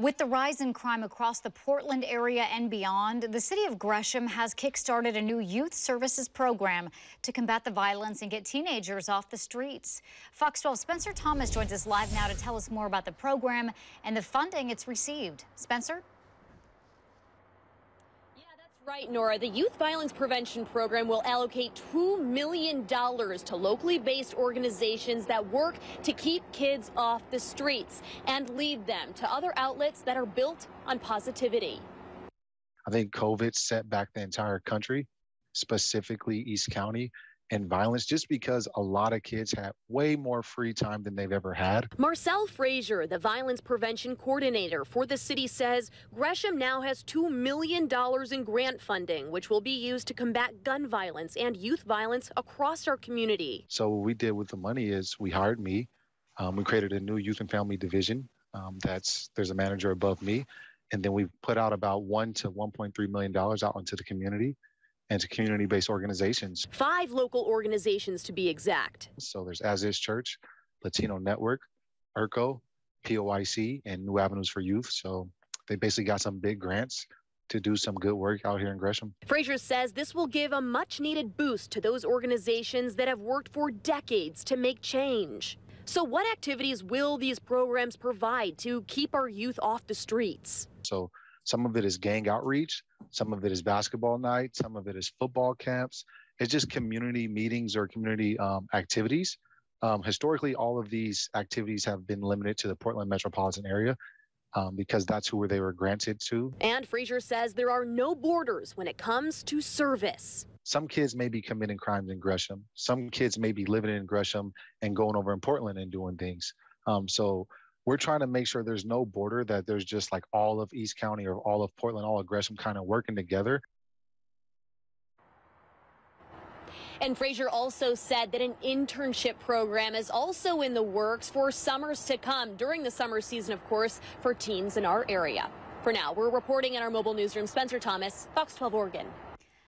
With the rise in crime across the Portland area and beyond, the city of Gresham has kickstarted a new youth services program to combat the violence and get teenagers off the streets. Fox 12's Spencer Thomas joins us live now to tell us more about the program and the funding it's received. Spencer? Right, Nora. The Youth Violence Prevention Program will allocate $2 million to locally based organizations that work to keep kids off the streets and lead them to other outlets that are built on positivity. I think COVID set back the entire country, specifically East County, and violence, just because a lot of kids have way more free time than they've ever had. Marcel Frazier, the violence prevention coordinator for the city, says Gresham now has $2 million in grant funding, which will be used to combat gun violence and youth violence across our community. So what we did with the money is we hired me. We created a new youth and family division. There's a manager above me. And then we put out about $1 to $1.3 million out into the community and to community-based organizations. 5 local organizations to be exact. So there's As Is Church, Latino Network, IRCO, POIC, and New Avenues for Youth. So they basically got some big grants to do some good work out here in Gresham. Frazier says this will give a much-needed boost to those organizations that have worked for decades to make change. So what activities will these programs provide to keep our youth off the streets? So some of it is gang outreach, some of it is basketball nights, some of it is football camps. It's just community meetings or community activities. Historically, all of these activities have been limited to the Portland metropolitan area because that's who they were granted to. And Frazier says there are no borders when it comes to service. Some kids may be committing crimes in Gresham. Some kids may be living in Gresham and going over in Portland and doing things. We're trying to make sure there's no border, that there's just like all of East County or all of Portland, all of Gresham kind of working together. And Frazier also said that an internship program is also in the works for summers to come, during the summer season, of course, for teens in our area. For now, we're reporting in our mobile newsroom. Spencer Thomas, Fox 12 Oregon.